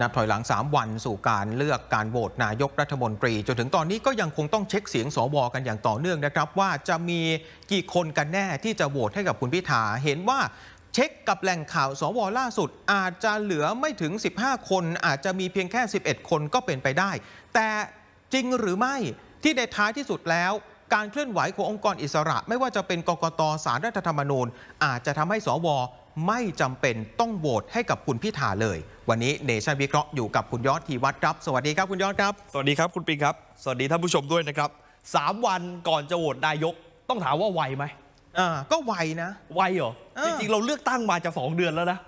นับถอยหลัง3วันสู่การเลือกการโหวตนายกรัฐมนตรีจนถึงตอนนี้ก็ยังคงต้องเช็คเสียงสวกันอย่างต่อเนื่องนะครับว่าจะมีกี่คนกันแน่ที่จะโหวตให้กับคุณพิธาเห็นว่าเช็คกับแหล่งข่าวสวล่าสุดอาจจะเหลือไม่ถึง15คนอาจจะมีเพียงแค่11คนก็เป็นไปได้แต่จริงหรือไม่ที่ในท้ายที่สุดแล้วการเคลื่อนไหวขององค์กรอิสระไม่ว่าจะเป็นกกต.ศาลรัฐธรรมนูญอาจจะทำให้สว.ไม่จำเป็นต้องโหวตให้กับคุณพิธาเลยวันนี้เนชั่นวิเคราะห์อยู่กับคุณยอดธีวัฒน์ครับสวัสดีครับคุณยอดครับสวัสดีครับคุณปิงครับสวัสดีท่านผู้ชมด้วยนะครับ3วันก่อนจะโหวตนายกต้องถามว่าไวไหมก็ไวนะไวเหรอจริงๆเราเลือกตั้งมาจะ2เดือนแล้วนะ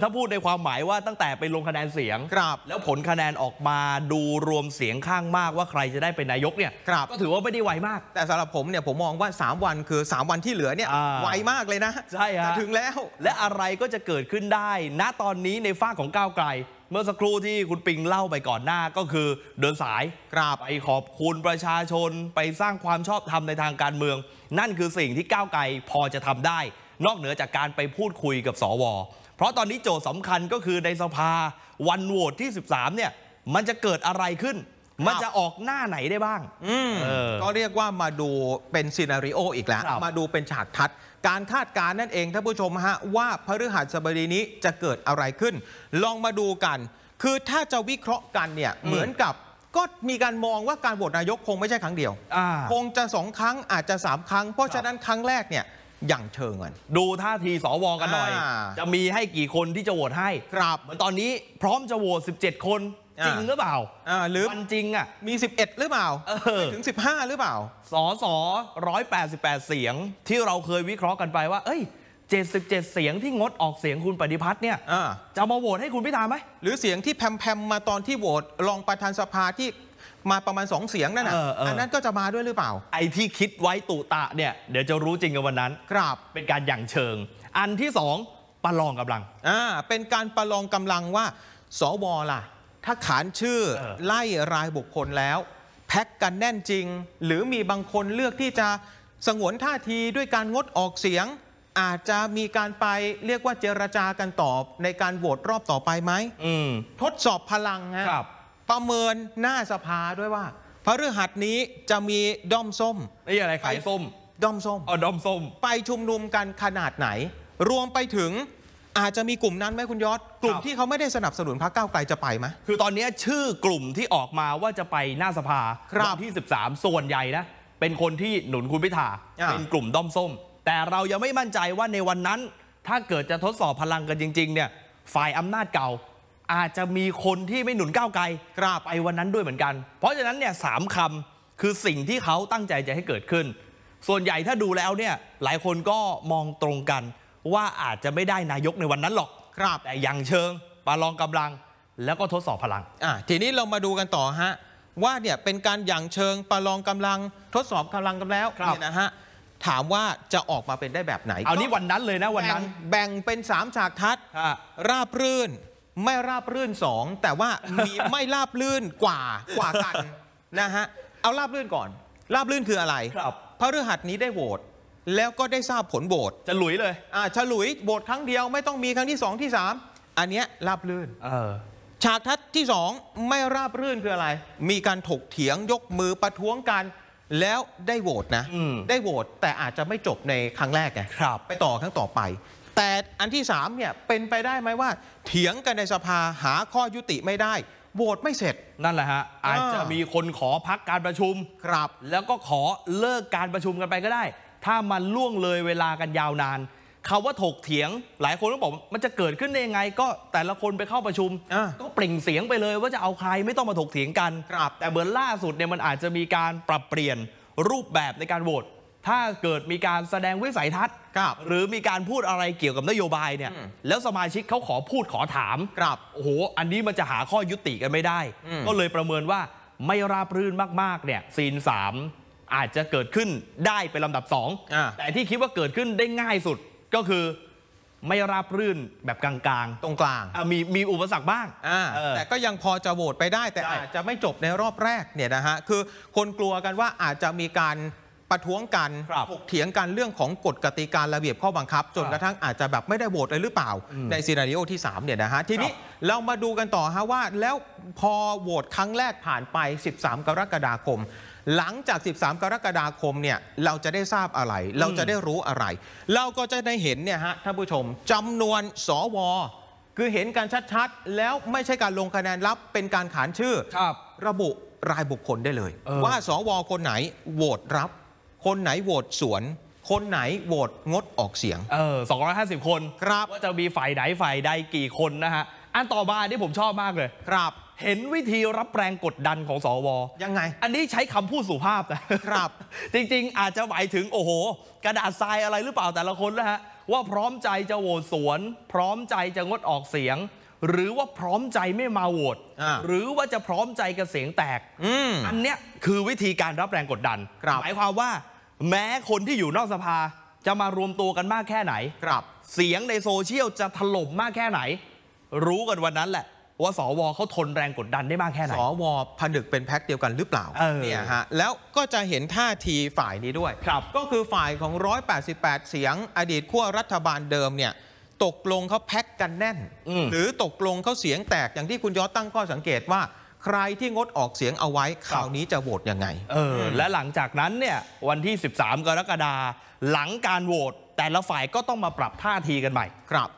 ถ้าพูดในความหมายว่าตั้งแต่ไปลงคะแนนเสียงแล้วผลคะแนนออกมาดูรวมเสียงข้างมากว่าใครจะได้เป็นนายกเนี่ยก็ถือว่าไม่ได้ไวมากแต่สำหรับผมเนี่ยผมมองว่า3วันคือ3วันที่เหลือเนี่ยไวมากเลยนะใช่ฮะถึงแล้วและอะไรก็จะเกิดขึ้นได้ณตอนนี้ในฝั่งของก้าวไกลเมื่อสักครู่ที่คุณปิงเล่าไปก่อนหน้าก็คือเดินสายไปขอบคุณประชาชนไปสร้างความชอบธรรมในทางการเมืองนั่นคือสิ่งที่ก้าวไกลพอจะทำได้นอกเหนือจากการไปพูดคุยกับสว.เพราะตอนนี้โจทย์สำคัญก็คือในสภาวันโหวตที่13เนี่ยมันจะเกิดอะไรขึ้นมันจะออกหน้าไหนได้บ้างก็เรียกว่ามาดูเป็นซีนาริโออีกแล้วมาดูเป็นฉากทัศน์การคาดการณ์นั่นเองท่านผู้ชมฮะว่าพฤหัสบดีนี้จะเกิดอะไรขึ้นลองมาดูกันคือถ้าจะวิเคราะห์กันเนี่ยเหมือนกับก็มีการมองว่าการโหวตนายกคงไม่ใช่ครั้งเดียวคงจะ2ครั้งอาจจะ3ครั้งเพราะฉะนั้นครั้งแรกเนี่ยอย่างเชิงกันดูท่าทีสวกันหน่อยจะมีให้กี่คนที่จะโหวตให้ครับเหมือนตอนนี้พร้อมจะโหวต17คนจริงหรือเปล่าหรือมันจริงอ่ะมี11หรือเปล่าถึง15หรือเปล่าสส188เสียงที่เราเคยวิเคราะห์กันไปว่าเอ้ย77เสียงที่งดออกเสียงคุณปฏิพัฒน์เนี่ยจะมาโหวตให้คุณพิธาไหมหรือเสียงที่แพมมาตอนที่โหวตรองประธานสภาที่มาประมาณ2เสียงนั่นน่ะอันนั้นก็จะมาด้วยหรือเปล่าไอ้ที่คิดไว้ตุตะเนี่ยเดี๋ยวจะรู้จริงกันวันนั้นครับเป็นการหยั่งเชิงอันที่2ประลองกำลังเป็นการประลองกำลังว่าสวล่ะถ้าขานชื่อไล่รายบุคคลแล้วแพ็กกันแน่นจริงหรือมีบางคนเลือกที่จะสงวนท่าทีด้วยการงดออกเสียงอาจจะมีการไปเรียกว่าเจรจากันต่อในการโหวตรอบต่อไปไหมทดสอบพลังครับประเมินหน้าสภาด้วยว่าพฤหัสนี้จะมีด้อมส้มนี่อะไรขายส้มด้อมส้มด้อมส้มไปชุมนุมกันขนาดไหนรวมไปถึงอาจจะมีกลุ่มนั้นไหมคุณยศกลุ่มที่เขาไม่ได้สนับสนุนพรรคก้าวไกลจะไปไหมคือตอนนี้ชื่อกลุ่มที่ออกมาว่าจะไปหน้าสภาวันที่13ส่วนใหญ่นะเป็นคนที่หนุนคุณพิธาเป็นกลุ่มด้อมส้มแต่เรายังไม่มั่นใจว่าในวันนั้นถ้าเกิดจะทดสอบพลังกันจริงๆเนี่ยฝ่ายอำนาจเก่าอาจจะมีคนที่ไม่หนุนก้าวไกลไปวันนั้นด้วยเหมือนกันเพราะฉะนั้นเนี่ย3คำคือสิ่งที่เขาตั้งใจจะให้เกิดขึ้นส่วนใหญ่ถ้าดูแล้วเนี่ยหลายคนก็มองตรงกันว่าอาจจะไม่ได้นายกในวันนั้นหรอกแต่อย่างเชิงประลองกำลังแล้วก็ทดสอบพลังทีนี้เรามาดูกันต่อฮะว่าเนี่ยเป็นการอย่างเชิงประลองกำลังทดสอบกำลังกันแล้วเนี่ยนะฮะถามว่าจะออกมาเป็นได้แบบไหนเอานี้วันนั้นเลยนะวันนั้นแบ่งเป็น3ฉากทัศน์ราบรื่นไม่ราบรื่น2แต่ว่ามีไม่ราบรื่นกว่ากันนะฮะเอาราบรื่นก่อนราบรื่นคืออะไรพฤหัสนี้ได้โหวตแล้วก็ได้ทราบผลโหวตจะหลุยเลยจะหลุยโหวตครั้งเดียวไม่ต้องมีครั้งที่2ที่3อันเนี้ยราบรื่นฉากทัศน์ที่2ไม่ราบรื่นคืออะไรมีการถกเถียงยกมือประท้วงกันแล้วได้โหวตนะได้โหวตแต่อาจจะไม่จบในครั้งแรกไงไปต่อครั้งต่อไปแต่อันที่3เนี่ยเป็นไปได้ไหมว่าเถียงกันในสภาหาข้อยุติไม่ได้โหวตไม่เสร็จนั่นแหละฮะอาจจะมีคนขอพักการประชุมแล้วก็ขอเลิกการประชุมกันไปก็ได้ถ้ามันล่วงเลยเวลากันยาวนานคำว่าถกเถียงหลายคนก็บอกมันจะเกิดขึ้นได้ยังไงก็แต่ละคนไปเข้าประชุมก็เปล่งเสียงไปเลยว่าจะเอาใครไม่ต้องมาถกเถียงกันแต่เหมือนล่าสุดเนี่ยมันอาจจะมีการปรับเปลี่ยนรูปแบบในการโหวตถ้าเกิดมีการแสดงวิสัยทัศน์หรือมีการพูดอะไรเกี่ยวกับนโยบายเนี่ยแล้วสมาชิกเขาขอพูดขอถามโอ้โหอันนี้มันจะหาข้อยุติกันไม่ได้ก็เลยประเมินว่าไม่ราบรื่นมากๆเนี่ยซีน3อาจจะเกิดขึ้นได้เป็นลำดับ2แต่ที่คิดว่าเกิดขึ้นได้ง่ายสุดก็คือไม่ราบรื่นแบบกลางๆตรงกลางมีอุปสรรคบ้างแต่ก็ยังพอจะโหวตไปได้แต่อาจจะไม่จบในรอบแรกเนี่ยนะฮะคือคนกลัวกันว่าอาจจะมีการ ประท้วงกันถกเถียงกันเรื่องของกฎกติการระเบียบข้อบังคับจนกระทั่งอาจจะแบบไม่ได้โหวตเลยหรือเปล่าในซีนาริโอที่3เนี่ยนะฮะทีนี้เรามาดูกันต่อฮะว่าแล้วพอโหวตครั้งแรกผ่านไป13กรกฎาคมหลังจาก13กรกฎาคมเนี่ยเราจะได้ทราบอะไรเราจะได้รู้อะไรเราก็จะได้เห็นเนี่ยฮะท่านผู้ชมจำนวนสว.คือเห็นการชัดๆแล้วไม่ใช่การลงคะแนนลับเป็นการขานชื่อระบุรายบุคคลได้เลยว่าสว.คนไหนโหวตรับคนไหนโหวตสวนคนไหนโหวตงดออกเสียง250คนครับว่าจะมีฝ่ายไหนฝ่ายใดกี่คนนะฮะอันต่อมาที่ผมชอบมากเลยครับเห็นวิธีรับแรงกดดันของสว.ยังไงอันนี้ใช้คำพูดสุภาพนะครับ จริงๆอาจจะหมายถึงโอ้โหกระดาษทรายอะไรหรือเปล่าแต่ละคนนะฮะว่าพร้อมใจจะโหวตสวนพร้อมใจจะงดออกเสียงหรือว่าพร้อมใจไม่มาโหวตหรือว่าจะพร้อมใจกับเสียงแตก อันเนี้ยคือวิธีการรับแรงกดดันหมายความว่าแม้คนที่อยู่นอกสภาจะมารวมตัวกันมากแค่ไหนเสียงในโซเชียลจะถล่มมากแค่ไหนรู้กันวันนั้นแหละว่าสว.เขาทนแรงกดดันได้มากแค่ไหนสว.ผนึกเป็นแพ็คเดียวกันหรือเปล่าเนี่ยฮะแล้วก็จะเห็นท่าทีฝ่ายนี้ด้วยก็คือฝ่ายของ188เสียงอดีตขั้วรัฐบาลเดิมเนี่ยตกลงเขาแพ็คกันแน่นหรือตกลงเขาเสียงแตกอย่างที่คุณยอดตั้งข้อสังเกตว่าใครที่งดออกเสียงเอาไว้คราวนี้จะโหวตยังไงและหลังจากนั้นเนี่ยวันที่13กรกฎาคมหลังการโหวตแต่ละฝ่ายก็ต้องมาปรับท่าทีกันใหม่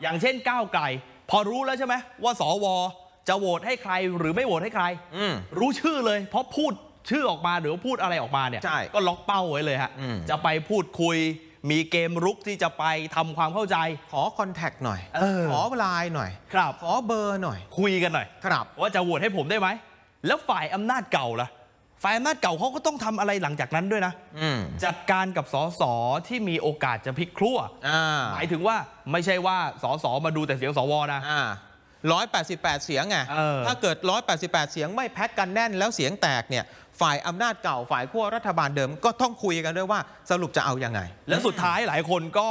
อย่างเช่นก้าวไกลพอรู้แล้วใช่ไหมว่าสว.จะโหวตให้ใครหรือไม่โหวตให้ใครรู้ชื่อเลยเพราะพูดชื่อออกมาหรือพูดอะไรออกมาเนี่ยก็ล็อกเป้าไว้เลยฮะจะไปพูดคุยมีเกมรุกที่จะไปทำความเข้าใจขอคอนแทคหน่อยขอไลน์หน่อยขอเบอร์หน่อยคุยกันหน่อยว่าจะโหวตให้ผมได้ไหมแล้วฝ่ายอำนาจเก่าล่ะฝ่ายอำนาจเก่าเขาก็ต้องทำอะไรหลังจากนั้นด้วยนะจัดการกับสสที่มีโอกาสจะพลิกครัวหมายถึงว่าไม่ใช่ว่าสสมาดูแต่เสียงสวนะ188เสียงไงถ้าเกิด188เสียงไม่แพ็คกันแน่นแล้วเสียงแตกเนี่ยฝ่ายอำนาจเก่าฝ่ายขั้วรัฐบาลเดิมก็ต้องคุยกันด้วยว่าสรุปจะเอายังไงแล้วสุดท้ายหลายคนก็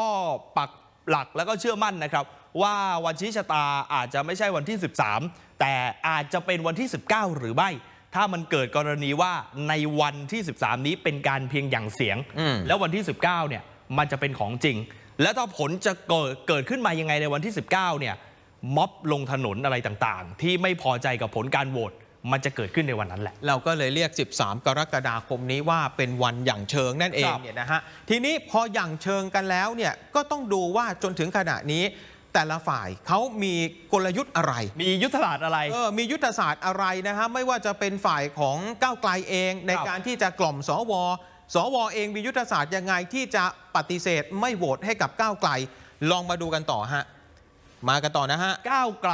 ปักหลักแล้วก็เชื่อมั่นนะครับว่าวันชี้ชะตาอาจจะไม่ใช่วันที่13แต่อาจจะเป็นวันที่19หรือไม่ถ้ามันเกิดกรณีว่าในวันที่13นี้เป็นการเพียงหยั่งเสียงแล้ววันที่19เนี่ยมันจะเป็นของจริงแล้วถ้าผลจะเกิดขึ้นมายังไงในวันที่19เนี่ยม็อบลงถนนอะไรต่างๆที่ไม่พอใจกับผลการโหวตมันจะเกิดขึ้นในวันนั้นแหละเราก็เลยเรียก13กรกฎาคมนี้ว่าเป็นวันหยั่งเชิงนั่นเองเนี่ยนะฮะทีนี้พอหยั่งเชิงกันแล้วเนี่ยก็ต้องดูว่าจนถึงขณะนี้แต่ละฝ่ายเขามีกลยุทธ์อะไรมียุทธศาสตร์อะไรมียุทธศาสตร์อะไรนะฮะไม่ว่าจะเป็นฝ่ายของก้าวไกลเองในการที่จะกล่อมสวเองมียุทธศาสตร์ยังไงที่จะปฏิเสธไม่โหวตให้กับก้าวไกลลองมาดูกันต่อฮะมากันต่อนะฮะก้าวไก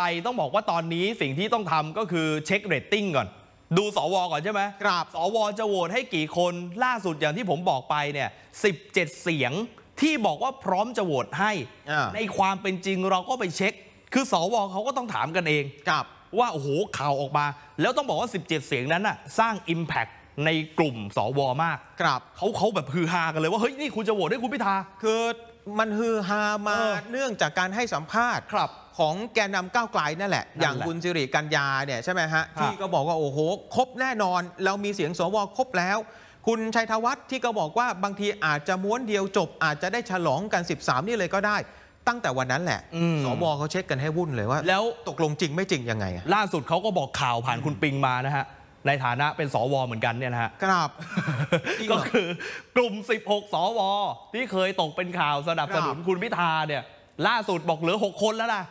ลต้องบอกว่าตอนนี้สิ่งที่ต้องทำก็คือเช็คเรตติ้งก่อนดูสวก่อนใช่ไหมครับสวจะโหวตให้กี่คนล่าสุดอย่างที่ผมบอกไปเนี่ย17เสียงที่บอกว่าพร้อมจะโหวตให้ในความเป็นจริงเราก็ไปเช็คคือสวเขาก็ต้องถามกันเองว่าโอ้โหข่าวออกมาแล้วต้องบอกว่า17เสียงนั้นน่ะสร้าง Impactในกลุ่มสวมากเขาแบบฮือฮากันเลยว่าเฮ้ยนี่คุณจะโหวตให้คุณพิธาคือมันฮือฮามาเนื่องจากการให้สัมภาษณ์ของแกนนำก้าวไกลนั่นแหละอย่างคุณสิริกัญญาเนี่ยใช่ไหมฮะที่ก็บอกว่าโอ้โหครบแน่นอนเรามีเสียงสวครบแล้วคุณชัยธวัฒน์ที่ก็บอกว่าบางทีอาจจะม้วนเดียวจบอาจจะได้ฉลองกัน13นี่เลยก็ได้ตั้งแต่วันนั้นแหละสวเขาเช็คกันให้วุ่นเลยว่าแล้วตกลงจริงไม่จริงยังไงล่าสุดเขาก็บอกข่าวผ่านคุณปิงมานะฮะในฐานะเป็นสวเหมือนกันเนี่ยนะฮะครับก็คือกลุ่ม16สวที่เคยตกเป็นข่าวสนับสนุนคุณพิธาเนี่ยล่าสุดบอกเหลือ6คนแล้วนะ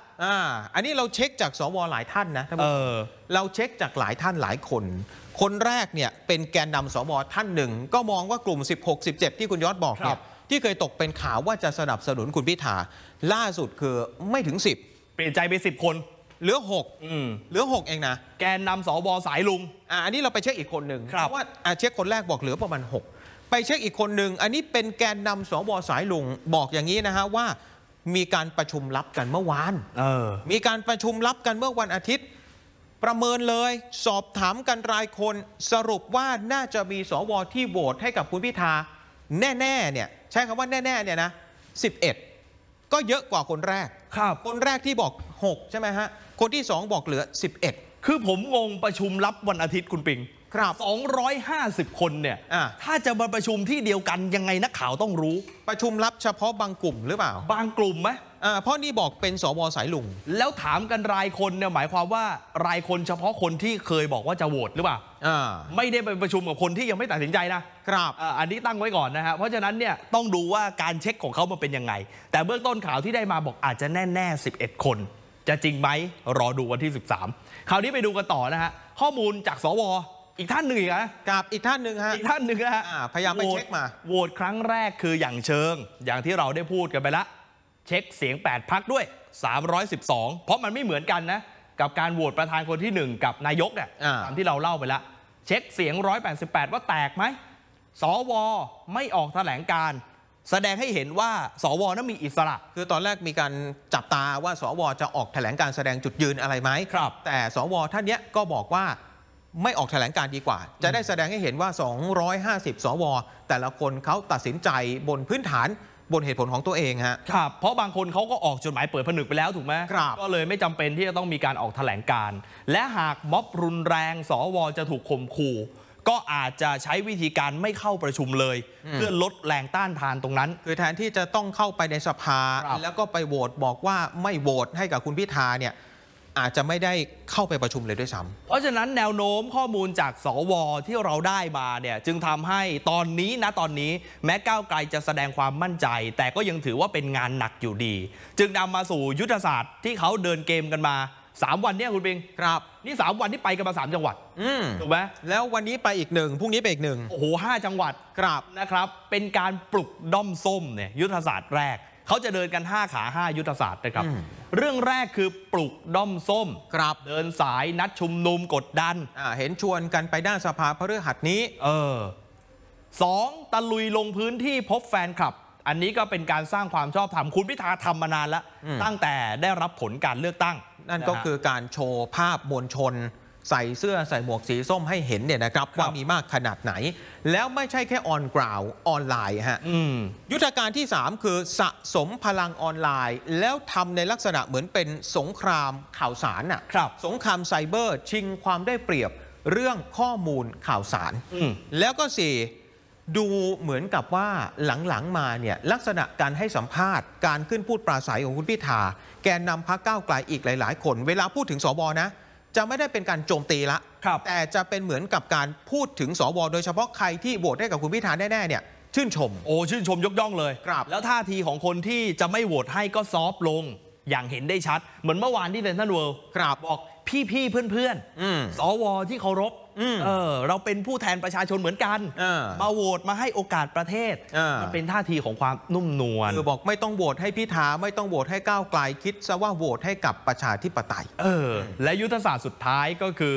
อันนี้เราเช็คจากสวหลายท่านนะเราเช็คจากหลายท่านหลายคนคนแรกเนี่ยเป็นแกนนำสวท่านหนึ่งก็มองว่ากลุ่ม16-17ที่คุณยอดบอกเนี่ยที่เคยตกเป็นข่าวว่าจะสนับสนุนคุณพิธาล่าสุดคือไม่ถึง10เปลี่ยนใจไป10คนเหลือ6เองนะแกนนำสวสายลุงอันนี้เราไปเช็คอีกคนหนึ่งเพราะว่าเช็คคนแรกบอกเหลือประมาณ6ไปเช็คอีกคนหนึ่งอันนี้เป็นแกนนำสวสายลุงบอกอย่างนี้นะฮะว่ามีการประชุมลับกันเมื่อวานมีการประชุมลับกันเมื่อวันอาทิตย์ประเมินเลยสอบถามกันรายคนสรุปว่าน่าจะมีสวที่โหวตให้กับคุณพิธาแน่ๆเนี่ยใช้คำว่าแน่ๆเนี่ยนะ11ก็เยอะกว่าคนแรกคนแรกที่บอก6ใช่ไหมฮะคนที่2บอกเหลือ11คือผมงงประชุมลับวันอาทิตย์คุณปิง 250 คนเนี่ยถ้าจะมาประชุมที่เดียวกันยังไงนักข่าวต้องรู้ประชุมลับเฉพาะบางกลุ่มหรือเปล่าบางกลุ่มไหมเพราะนี่บอกเป็นสวสายลุงแล้วถามกันรายคนเนี่ยหมายความว่ารายคนเฉพาะคนที่เคยบอกว่าจะโหวตหรือเปล่าไม่ได้ไปประชุมกับคนที่ยังไม่ตัดสินใจนะครับอันนี้ตั้งไว้ก่อนนะฮะเพราะฉะนั้นเนี่ยต้องดูว่าการเช็คของเขามันเป็นยังไงแต่เบื้องต้นข่าวที่ได้มาบอกอาจจะแน่11คนจะจริงไหมรอดูวันที่13คราวนี้ไปดูกันต่อนะฮะข้อมูลจากสวอีกท่านหนึ่งนะครับอีกท่านหนึ่งฮะอีกท่านหนึ่งนะฮะพยายามไปเช็คมาโหวตครั้งแรกคืออย่างเชิงอย่างที่เราได้พูดกันไปละเช็คเสียง8พรรคด้วย312เพราะมันไม่เหมือนกันนะกับการโหวตประธานคนที่1กับนายกเนี่ยตามที่เราเล่าไปละเช็คเสียง188ว่าแตกไหมสวไม่ออกแถลงการแสดงให้เห็นว่าสวนั้นมีอิสระคือตอนแรกมีการจับตาว่าสวจะออกแถลงการแสดงจุดยืนอะไรไหมครับแต่สวท่านเนี้ยก็บอกว่าไม่ออกแถลงการดีกว่าจะได้แสดงให้เห็นว่า250สวแต่ละคนเขาตัดสินใจบนพื้นฐานบนเหตุผลของตัวเองฮะครับเพราะบางคนเขาก็ออกจดหมายเปิดผนึกไปแล้วถูกไหมก็เลยไม่จำเป็นที่จะต้องมีการออกแถลงการและหากม็อบรุนแรงสวจะถูกข่มขู่ก็อาจจะใช้วิธีการไม่เข้าประชุมเลยเพื่อลดแรงต้านทานตรงนั้นคือแทนที่จะต้องเข้าไปในสภาแล้วก็ไปโหวตบอกว่าไม่โหวตให้กับคุณพิธาเนี่ยอาจจะไม่ได้เข้าไปประชุมเลยด้วยซ้ำเพราะฉะนั้นแนวโน้มข้อมูลจากสวที่เราได้มาเนี่ยจึงทำให้ตอนนี้แม้ก้าวไกลจะแสดงความมั่นใจแต่ก็ยังถือว่าเป็นงานหนักอยู่ดีจึงนำมาสู่ยุทธศาสตร์ที่เขาเดินเกมกันมา3วันเนี่ยคุณเบงครับนี่3วันที่ไปกันมา3จังหวัดถูกไหมแล้ววันนี้ไปอีก1พรุ่งนี้ไปอีก1โอ้โห5จังหวัดครับนะครับเป็นการปลุกด้อมส้มเนี่ยยุทธศาสตร์แรกเขาจะเดินกัน5ขา5ยุทธศาสตร์นะครับเรื่องแรกคือปลุกด้อมส้มครับเดินสายนัดชุมนุมกดดันเห็นชวนกันไปด้านสภาพฤหัสนี้2ตะลุยลงพื้นที่พบแฟนคลับอันนี้ก็เป็นการสร้างความชอบธรรมคุณพิธาทำมานานแล้วตั้งแต่ได้รับผลการเลือกตั้งนั่นก็คือการโชว์ภาพมวลชนใส่เสื้อใส่หมวกสีส้มให้เห็นเนี่ยนะครับว่ามีมากขนาดไหนแล้วไม่ใช่แค่ออนกราวออนไลน์ฮะยุทธการที่3คือสะสมพลังออนไลน์แล้วทำในลักษณะเหมือนเป็นสงครามข่าวสารน่ะสงครามไซเบอร์ชิงความได้เปรียบเรื่องข้อมูลข่าวสารแล้วก็4ดูเหมือนกับว่าหลังๆมาเนี่ยลักษณะการให้สัมภาษณ์การขึ้นพูดปราศัยของคุณพิธาแกนนำพรรคก้าวไกลอีกหลายๆคนเวลาพูดถึงสวนะจะไม่ได้เป็นการโจมตีละแต่จะเป็นเหมือนกับการพูดถึงสวโดยเฉพาะใครที่โหวตให้กับคุณพิธาแน่ๆเนี่ยชื่นชมชื่นชมยกย่องเลยแล้วท่าทีของคนที่จะไม่โหวตให้ก็ซอฟลงอย่างเห็นได้ชัดเหมือนเมื่อวานที่เซนทรัลเวิลด์บอกพี่ๆเพื่อนๆสวที่เคารพเราเป็นผู้แทนประชาชนเหมือนกันมาโหวตมาให้โอกาสประเทศมันเป็นท่าทีของความนุ่มนวลคือบอกไม่ต้องโหวตให้พิธาไม่ต้องโหวตให้ก้าวไกลคิดซะว่าโหวตให้กับประชาธิปไตยและยุทธศาสตร์สุดท้ายก็คือ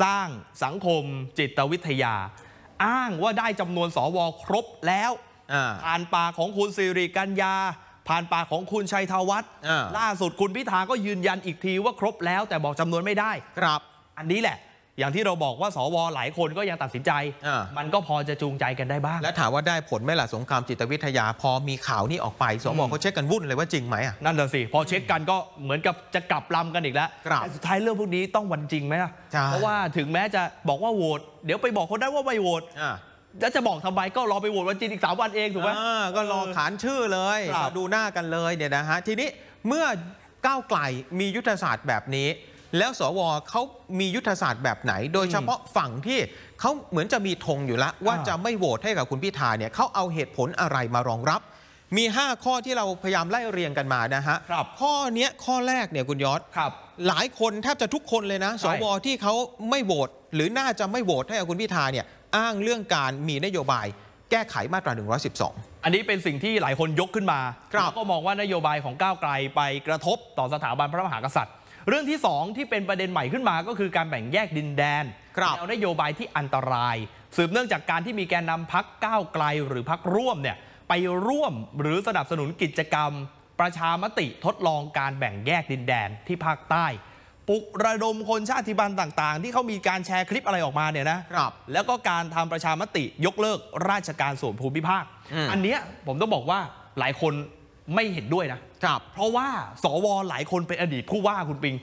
สร้างสังคมจิตวิทยาอ้างว่าได้จำนวนสวครบแล้วผ่านปากของคุณสิริกัญญาผ่านปากของคุณชัยธวัฒน์ล่าสุดคุณพิธาก็ยืนยันอีกทีว่าครบแล้วแต่บอกจำนวนไม่ได้ครับอันนี้แหละอย่างที่เราบอกว่าสวหลายคนก็ยังตัดสินใจมันก็พอจะจูงใจกันได้บ้างและถามว่าได้ผลไหมล่ะสงครามจิตวิทยาพอมีข่าวนี้ออกไปสวเขาเช็คกันวุ่นเลยว่าจริงไหมนั่นแหละสิพอเช็คกันก็เหมือนกับจะกลับลำกันอีกแล้วแต่สุดท้ายเรื่องพวกนี้ต้องวันจริงไหมล่ะเพราะว่าถึงแม้จะบอกว่าโหวตเดี๋ยวไปบอกคนนั้นว่าไม่โหวตแล้วจะบอกทำไมก็รอไปโหวตวันจริงอีก3 วันเองถูกไหมก็รอขานชื่อเลยดูหน้ากันเลยเนี่ยนะฮะทีนี้เมื่อก้าวไกลมียุทธศาสตร์แบบนี้แล้วสวเขามียุทธศาสตร์แบบไหนโดยเฉพาะฝั่งที่เขาเหมือนจะมีธงอยู่แล้วว่าจะไม่โหวตให้กับคุณพิธาเนี่ยเขาเอาเหตุผลอะไรมารองรับมี5ข้อที่เราพยายามไล่เรียงกันมานะฮะข้อแรกเนี่ยคุณยศหลายคนแทบจะทุกคนเลยนะสวที่เขาไม่โหวตหรือน่าจะไม่โหวตให้กับคุณพิธาเนี่ยอ้างเรื่องการมีนโยบายแก้ไขมาตรา112อันนี้เป็นสิ่งที่หลายคนยกขึ้นมาแล้วก็มองว่านโยบายของก้าวไกลไปกระทบต่อสถาบันพระมหากษัตริย์เรื่องที่2ที่เป็นประเด็นใหม่ขึ้นมาก็คือการแบ่งแยกดินแดนแนวนโยบายที่อันตรายสืบเนื่องจากการที่มีแกนนำพรรคก้าวไกลหรือพรรคร่วมเนี่ยไปร่วมหรือสนับสนุนกิจกรรมประชามติทดลองการแบ่งแยกดินแดนที่ภาคใต้ปลุกระดมคนชาติพันธุ์ต่างๆที่เขามีการแชร์คลิปอะไรออกมาเนี่ยนะครับแล้วก็การทำประชามติยกเลิกราชการส่วนภูมิภาคอันเนี้ยผมต้องบอกว่าหลายคน ไม่เห็นด้วยนะครับเพราะว่าสว.หลายคนเป็นอดีตผู้ว่าคุณปิง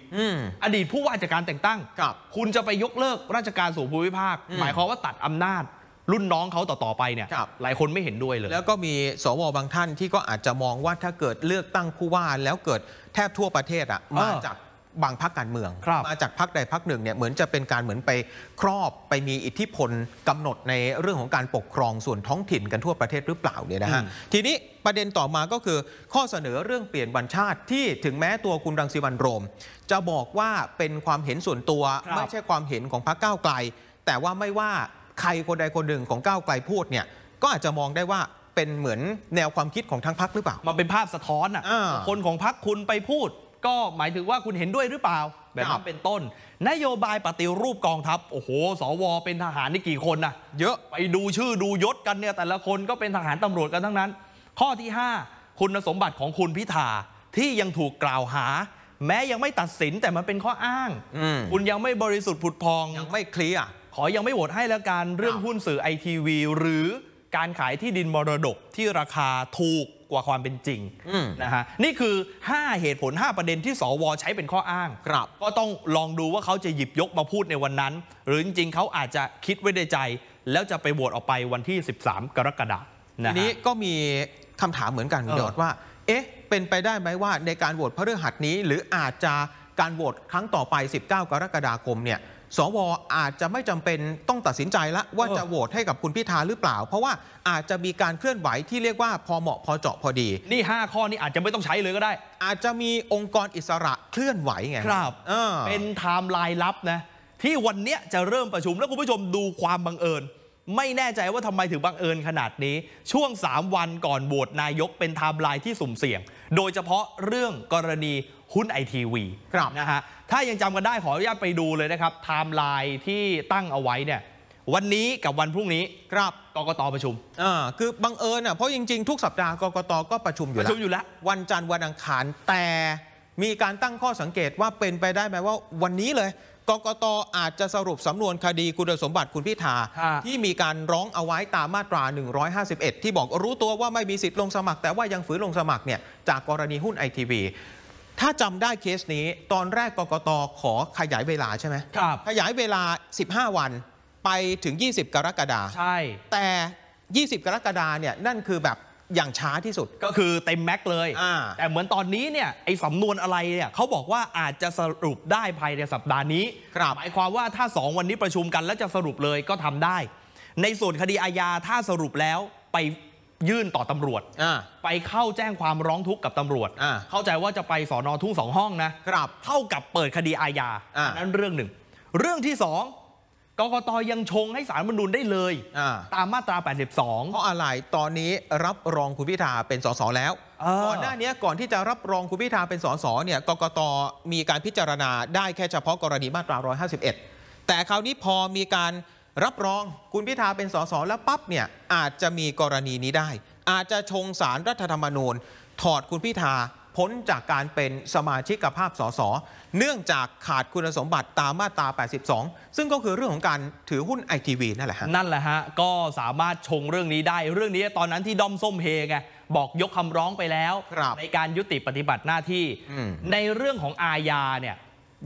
อดีตผู้ว่าจากการแต่งตั้งครับคุณจะไปยกเลิกราชการส่วนภูมิภาคหมายความว่าตัดอำนาจรุ่นน้องเขาต่อไปเนี่ยหลายคนไม่เห็นด้วยเลยแล้วก็มีสว.บางท่านที่ก็อาจจะมองว่าถ้าเกิดเลือกตั้งผู้ว่าแล้วเกิดแทบทั่วประเทศอะมาจากบางพรรคการเมืองมาจากพรรคใดพรรคหนึ่งเนี่ยเหมือนจะเป็นการเหมือนไปครอบไปมีอิทธิพลกำหนดในเรื่องของการปกครองส่วนท้องถิ่นกันทั่วประเทศหรือเปล่าเนี่ยนะฮะทีนี้ประเด็นต่อมาก็คือข้อเสนอเรื่องเปลี่ยนวันชาติที่ถึงแม้ตัวคุณรังสิมันต์โรมจะบอกว่าเป็นความเห็นส่วนตัวไม่ใช่ความเห็นของพรรคก้าวไกลแต่ว่าไม่ว่าใครคนใดคนหนึ่งของก้าวไกลพูดเนี่ยก็อาจจะมองได้ว่าเป็นเหมือนแนวความคิดของทั้งพรรคหรือเปล่ามันเป็นภาพสะท้อนอ่ะคนของพรรคคุณไปพูดก็หมายถึงว่าคุณเห็นด้วยหรือเปล่าแบบนั้นเป็นต้นนโยบายปฏิรูปกองทัพโอ้โหสว.เป็นทหารนี่กี่คนนะเยอะไปดูชื่อดูยศกันเนี่ยแต่ละคนก็เป็นทหารตำรวจกันทั้งนั้นข้อที่5คุณสมบัติของคุณพิธาที่ยังถูกกล่าวหาแม้ยังไม่ตัดสินแต่มันเป็นข้ออ้างคุณยังไม่บริสุทธิ์ผุดพองยังไม่เคลียร์ขอยังไม่โหวตให้แล้วกันเรื่องหุ้นสื่อไอทีวีหรือการขายที่ดินมรดกที่ราคาถูกกว่าความเป็นจริงนะฮะนี่คือ5เหตุผล5ประเด็นที่สว.ใช้เป็นข้ออ้างก็ต้องลองดูว่าเขาจะหยิบยกมาพูดในวันนั้นหรือจริงๆเขาอาจจะคิดไว้ในใจแล้วจะไปโหวตออกไปวันที่13กรกฎาคมทีนี้ก็มีคำถามเหมือนกันคุณยศว่าเอ๊ะเป็นไปได้ไหมว่าในการโหวตพฤหัสนี้หรืออาจจะการโหวตครั้งต่อไป19กรกฎาคมเนี่ยสว.อาจจะไม่จำเป็นต้องตัดสินใจละว่าจะโหวตให้กับคุณพิธาหรือเปล่าเพราะว่าอาจจะมีการเคลื่อนไหวที่เรียกว่าพอเหมาะพอเจาะพอดีนี่5ข้อนี้อาจจะไม่ต้องใช้เลยก็ได้อาจจะมีองค์กรอิสระเคลื่อนไหวไงครับเป็นไทม์ไลน์ลับนะที่วันเนี้ยจะเริ่มประชุมแล้วคุณผู้ชมดูความบังเอิญไม่แน่ใจว่าทำไมถึงบังเอิญขนาดนี้ช่วง3วันก่อนโหวตนายกเป็นไทม์ไลน์ที่สุ่มเสี่ยงโดยเฉพาะเรื่องกรณีหุ้นไอทีวีนะฮะถ้ายังจำกันได้ขออนุญาตไปดูเลยนะครับไทม์ไลน์ที่ตั้งเอาไว้เนี่ยวันนี้กับวันพรุ่งนี้ครับกกต.ประชุมคือบังเอิญอ่ะเพราะจริงๆทุกสัปดาห์กกต.ก็ประชุมอยู่แล้ววันจันทร์วันอังคารแต่มีการตั้งข้อสังเกตว่าเป็นไปได้ไหมว่าวันนี้เลยกกต.อาจจะสรุปสำนวนคดีคุณสมบัติคุณพิธาที่มีการร้องเอาไว้ตามมาตรา151ที่บอกรู้ตัวว่าไม่มีสิทธิ์ลงสมัครแต่ว่ายังฝืนลงสมัครเนี่ยจากกรณีหุ้นไอทีวีถ้าจำได้เคสนี้ตอนแรกกกต.ขอขยายเวลาใช่ไหมครับขยายเวลา15วันไปถึง20กรกฎาคมใช่แต่20กรกฎาคมเนี่ยนั่นคือแบบอย่างช้าที่สุดก็คือเต็มแม็กเลยแต่เหมือนตอนนี้เนี่ยไอ้สำนวนอะไรเนี่ยเขาบอกว่าอาจจะสรุปได้ภายในสัปดาห์นี้หมายความว่าถ้า2วันนี้ประชุมกันแล้วจะสรุปเลยก็ทำได้ในส่วนคดีอาญาถ้าสรุปแล้วไปยื่นต่อตำรวจไปเข้าแจ้งความร้องทุกข์กับตำรวจเข้าใจว่าจะไปสน.ทุ่ง2ห้องนะครับเท่ากับเปิดคดีอาญานั้นเรื่องหนึ่งเรื่องที่2กกต.ยังชงให้ศาลรัฐธรรมนูญได้เลยตามมาตรา82เพราะอะไรตอนนี้รับรองคุณพิธาเป็นสสแล้วก่อนหน้านี้ก่อนที่จะรับรองคุณพิธาเป็นสสเนี่ยกกต.มีการพิจารณาได้แค่เฉพาะกรณีมาตรา151แต่คราวนี้พอมีการรับรองคุณพิธาเป็นสสแล้วปั๊บเนี่ยอาจจะมีกรณีนี้ได้อาจจะชงศาลรัฐธรรมนูญถอดคุณพิธาพ้นจากการเป็นสมาชิกภาพสสเนื่องจากขาดคุณสมบัติตามมาตรา82ซึ่งก็คือเรื่องของการถือหุ้นไอทีวีนั่นแหละฮะก็สามารถชงเรื่องนี้ได้เรื่องนี้ตอนนั้นที่ด้อมส้มเฮไงบอกยกคำร้องไปแล้วในการยุติปฏิบัติหน้าที่ในเรื่องของอาญาเนี่ย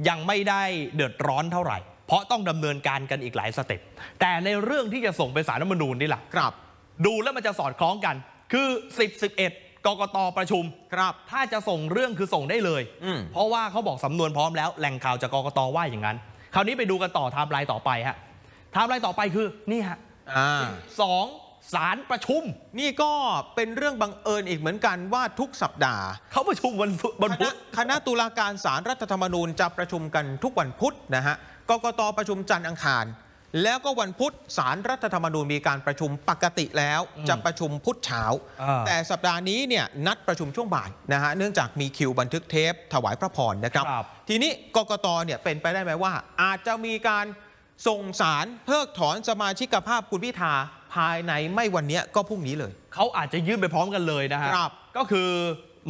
ยังไม่ได้เดือดร้อนเท่าไหร่เพราะต้องดำเนินการกันอีกหลายสเต็ปแต่ในเรื่องที่จะส่งไปศาลรัฐธรรมนูญนี่แหละดูแล้วมันจะสอดคล้องกันคือ10-11กกต.ประชุมครับถ้าจะส่งเรื่องคือส่งได้เลยเพราะว่าเขาบอกสำนวนพร้อมแล้วแหล่งข่าวจากกกต.ว่าอย่างนั้นคราวนี้ไปดูกันต่อไทม์ไลน์ต่อไปฮะไทม์ไลน์ต่อไปคือนี่ฮะ2ศาลประชุมนี่ก็เป็นเรื่องบังเอิญอีกเหมือนกันว่าทุกสัปดาห์เขาประชุมวันพุธคณะตุลาการศาลรัฐธรรมนูญจะประชุมกันทุกวันพุธนะฮะกกต.ประชุมจันทร์อังคารแล้วก็วันพุธศาลรัฐธรรมนูญมีการประชุมปกติแล้วจะประชุมพุธเช้าแต่สัปดาห์นี้เนี่ยนัดประชุมช่วงบ่ายนะฮะเนื่องจากมีคิวบันทึกเทปถวายพระพรนะครับทีนี้กกต.เนี่ยเป็นไปได้ไหมว่าอาจจะมีการส่งศาลเพิกถอนสมาชิกภาพคุณพิธาภายในไม่วันนี้ก็พรุ่งนี้เลยเขาอาจจะยื่นไปพร้อมกันเลยนะฮะก็คือ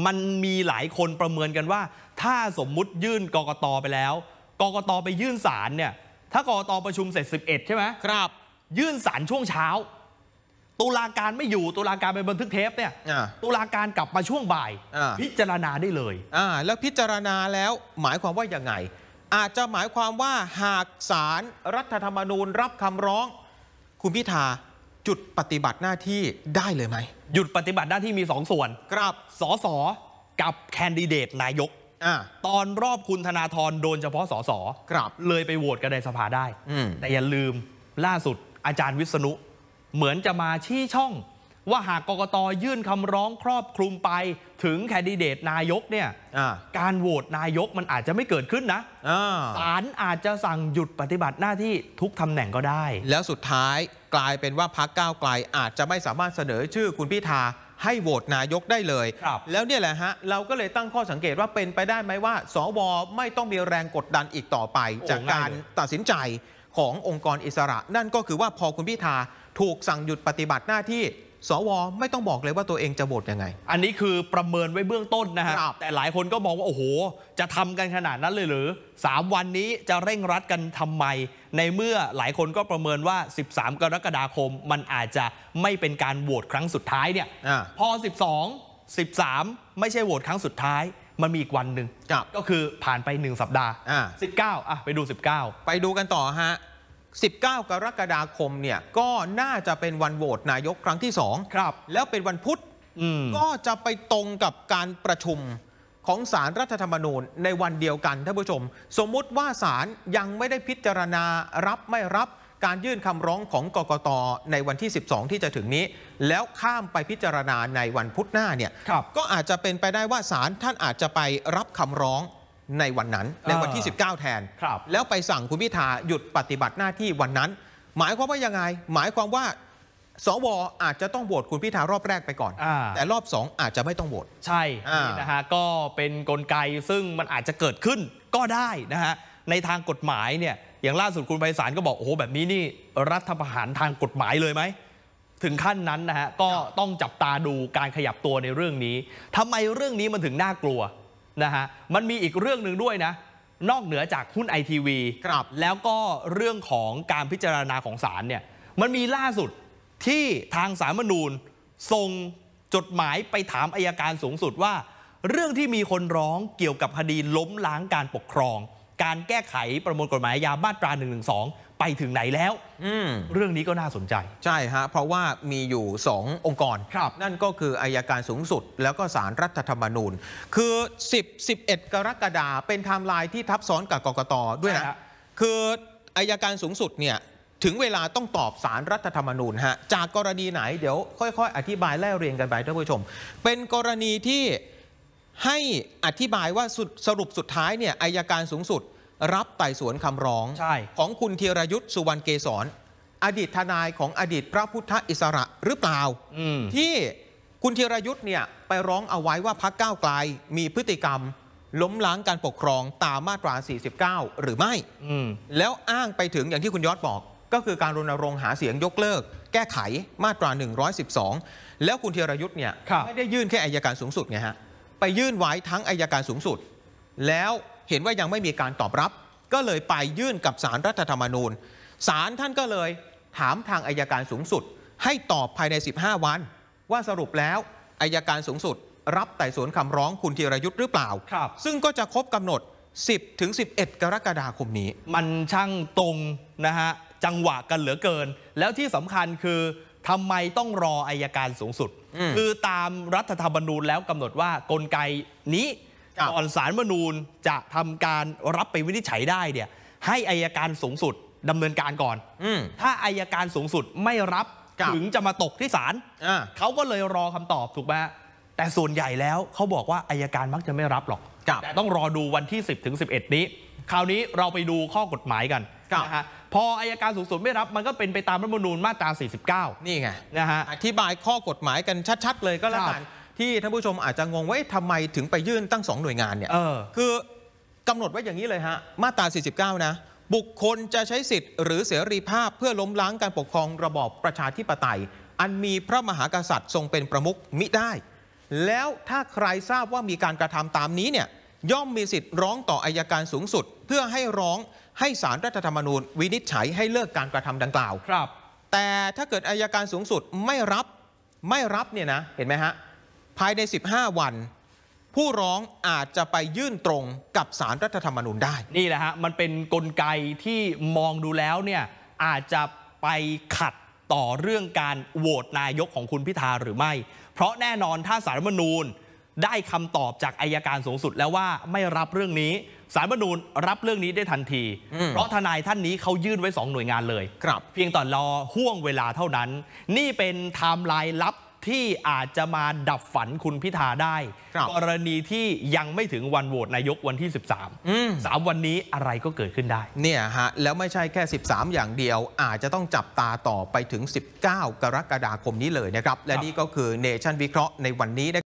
มันมีหลายคนประเมินกันว่าถ้าสมมุติยื่นกกต.ไปแล้วกกต.ไปยื่นศาลเนี่ยถ้ากกต.ประชุมเสร็จ11ใช่ไหมครับยื่นศาลช่วงเช้า ตุลาการไม่อยู่ตุลาการไปบันทึกเทปเนี่ยตุลาการกลับมาช่วงบ่ายพิจารณาได้เลยแล้วพิจารณาแล้วหมายความว่ายังไงอาจจะหมายความว่าหากศาลรัฐธรรมนูญรับคำร้องคุณพิธาหยุดปฏิบัติหน้าที่ได้เลยไหมหยุดปฏิบัติหน้าที่มี2 ส่วนครับสสกับแคนดิเดตนายกตอนรอบคุณธนาธรโดนเฉพาะสสครับเลยไปโหวตกันในสภาได้แต่อย่าลืมล่าสุดอาจารย์วิษณุเหมือนจะมาชี้ช่องว่าหากกกต.ยื่นคำร้องครอบคลุมไปถึงแคนดิเดตนายกเนี่ยการโหวตนายกมันอาจจะไม่เกิดขึ้นนะศาลอาจจะสั่งหยุดปฏิบัติหน้าที่ทุกตำแหน่งก็ได้แล้วสุดท้ายกลายเป็นว่าพรรคก้าวไกลอาจจะไม่สามารถเสนอชื่อคุณพิธาให้โหวตนายกได้เลยแล้วเนี่ยแหละฮะเราก็เลยตั้งข้อสังเกตว่าเป็นไปได้ไหมว่าสว.ไม่ต้องมีแรงกดดันอีกต่อไปจากการตัดสินใจขององค์กรอิสระนั่นก็คือว่าพอคุณพิธาถูกสั่งหยุดปฏิบัติหน้าที่สว.ไม่ต้องบอกเลยว่าตัวเองจะโหวตยังไงอันนี้คือประเมินไว้เบื้องต้นนะฮะแต่หลายคนก็มองว่าโอ้โหจะทำกันขนาดนั้นเลยหรือ3วันนี้จะเร่งรัดกันทำไมในเมื่อหลายคนก็ประเมินว่า13กรกฎาคมมันอาจจะไม่เป็นการโหวตครั้งสุดท้ายเนี่ยพอ12 13ไม่ใช่โหวตครั้งสุดท้ายมันมีอีกวันหนึ่งก็คือผ่านไป1สัปดาห์19ไปดู19ไปดูกันต่อฮะ19 กรกฎาคมเนี่ยก็น่าจะเป็นวันโหวตนายกครั้งที่2ครับแล้วเป็นวันพุธก็จะไปตรงกับการประชุมของศาลรัฐธรรมนูญในวันเดียวกันท่านผู้ชมสมมุติว่าศาลยังไม่ได้พิจารณารับไม่รับการยื่นคำร้องของกกต.ในวันที่12ที่จะถึงนี้แล้วข้ามไปพิจารณาในวันพุธหน้าเนี่ยก็อาจจะเป็นไปได้ว่าศาลท่านอาจจะไปรับคำร้องในวันนั้นในวันที่19แทนแล้วไปสั่งคุณพิธาหยุดปฏิบัติหน้าที่วันนั้นหมายความว่ายังไงหมายความว่าสว.อาจจะต้องโหวตคุณพิธารอบแรกไปก่อนแต่รอบ2อาจจะไม่ต้องโหวตใช่นะฮะก็เป็นกลไกซึ่งมันอาจจะเกิดขึ้นก็ได้นะฮะในทางกฎหมายเนี่ยอย่างล่าสุดคุณไพศาลก็บอกโอ้โหแบบนี้นี่รัฐประหารทางกฎหมายเลยไหมถึงขั้นนั้นนะฮะก็ต้องจับตาดูการขยับตัวในเรื่องนี้ทำไมเรื่องนี้มันถึงน่ากลัวนะฮะมันมีอีกเรื่องหนึ่งด้วยนะนอกเหนือจากหุ้นไอทีวีแล้วก็เรื่องของการพิจารณาของศาลเนี่ยมันมีล่าสุดที่ทางศาลรัฐธรรมนูญส่งจดหมายไปถามอัยการสูงสุดว่าเรื่องที่มีคนร้องเกี่ยวกับคดีล้มล้างการปกครองการแก้ไขประมวลกฎหมายอาญามาตรา 112 ไปถึงไหนแล้วเรื่องนี้ก็น่าสนใจใช่ฮะเพราะว่ามีอยู่2 องค์กรนั่นก็คืออัยการสูงสุดแล้วก็ศาลรัฐธรรมนูญคือ 10-11 กรกฎาคมเป็นไทม์ไลน์ที่ทับซ้อนกับกกต.ด้วยนะคืออัยการสูงสุดเนี่ยถึงเวลาต้องตอบศาลรัฐธรรมนูญฮะจากกรณีไหนเดี๋ยวค่อยๆอธิบายไล่เรียงกันไปท่านผู้ชมเป็นกรณีที่ให้อธิบายว่าสรุปสุดท้ายเนี่ยอัยการสูงสุดรับไต่สวนคำร้องของคุณธีรยุทธ์สุวรรณเกษรอดีตทนายของอดีตพระพุทธอิสระหรือเปล่าที่คุณธีรยุทธ์เนี่ยไปร้องเอาไว้ว่าพรรคก้าวไกลมีพฤติกรรมล้มล้างการปกครองตามมาตรา49หรือไม่แล้วอ้างไปถึงอย่างที่คุณยอดบอกก็คือการรณรงค์หาเสียงยกเลิกแก้ไขมาตรา112แล้วคุณธีรยุทธ์เนี่ยไม่ได้ยื่นแค่อัยการสูงสุดไงฮะไปยื่นไว้ทั้งอัยการสูงสุดแล้วเห็นว่ายังไม่มีการตอบรับก็เลยไปยื่นกับศาลรัฐธรรมนูญศาลท่านก็เลยถามทางอัยการสูงสุดให้ตอบภายใน15วันว่าสรุปแล้วอัยการสูงสุดรับไต่สวนคำร้องคุณธีรยุทธ์หรือเปล่าซึ่งก็จะครบกำหนด 10-11 กรกฎาคมนี้มันช่างตรงนะฮะจังหวะกันเหลือเกินแล้วที่สำคัญคือทำไมต้องรออัยการสูงสุดคือตามรัฐธรรมนูญแล้วกำหนดว่ากลไกนี้ก่อนศาลรัฐธรรมนูญจะทำการรับไปวินิจฉัยได้เนี่ยให้อัยการสูงสุดดำเนินการก่อนถ้าอัยการสูงสุดไม่รับถึงจะมาตกที่ศาลเขาก็เลยรอคำตอบถูกไหมแต่ส่วนใหญ่แล้วเขาบอกว่าอัยการมักจะไม่รับหรอกแต่ต้องรอดูวันที่ 10-11 นี้คราวนี้เราไปดูข้อกฎหมายกันนะฮะพออัยการสูงสุดไม่รับมันก็เป็นไปตามรัฐธรรมนูญมาตรา49นี่ไงนะฮะอธิบายข้อกฎหมายกันชัดๆเลยก็แล้วกันที่ท่านผู้ชมอาจจะงงว่าทำไมถึงไปยื่นตั้ง2หน่วยงานเนี่ยคือกำหนดไว้อย่างนี้เลยฮะมาตรา49นะบุคคลจะใช้สิทธิ์หรือเสรีภาพเพื่อล้มล้างการปกครองระบอบประชาธิปไตยอันมีพระมหากษัตริย์ทรงเป็นประมุขมิได้แล้วถ้าใครทราบว่ามีการกระทำตามนี้เนี่ยย่อมมีสิทธิ์ร้องต่ออัยการสูงสุดเพื่อให้ร้องให้ศาลรัฐธรรมนูญวินิจฉัยให้เลิกการกระทำดังกล่าว แต่ถ้าเกิดอัยการสูงสุดไม่รับเนี่ยนะเห็นไหมฮะภายใน15วันผู้ร้องอาจจะไปยื่นตรงกับศาลรัฐธรรมนูญได้นี่แหละฮะมันเป็นกลไกที่มองดูแล้วเนี่ยอาจจะไปขัดต่อเรื่องการโหวตนายกของคุณพิธาหรือไม่เพราะแน่นอนถ้าศาลรัฐธรรมนูญได้คำตอบจากอัยการสูงสุดแล้วว่าไม่รับเรื่องนี้ศาลรัฐธรรมนูญรับเรื่องนี้ได้ทันทีเพราะทนายท่านนี้เขายื่นไว้2หน่วยงานเลยเพียงแต่รอห่วงเวลาเท่านั้นนี่เป็นไทม์ไลน์ลับที่อาจจะมาดับฝันคุณพิธาได้กรณีที่ยังไม่ถึงวันโหวตนายกวันที่13 3วันนี้อะไรก็เกิดขึ้นได้เนี่ยฮะแล้วไม่ใช่แค่13อย่างเดียวอาจจะต้องจับตาต่อไปถึง19 กรกฎาคมนี้เลยนะครับและนี่ก็คือเนชั่นวิเคราะห์ในวันนี้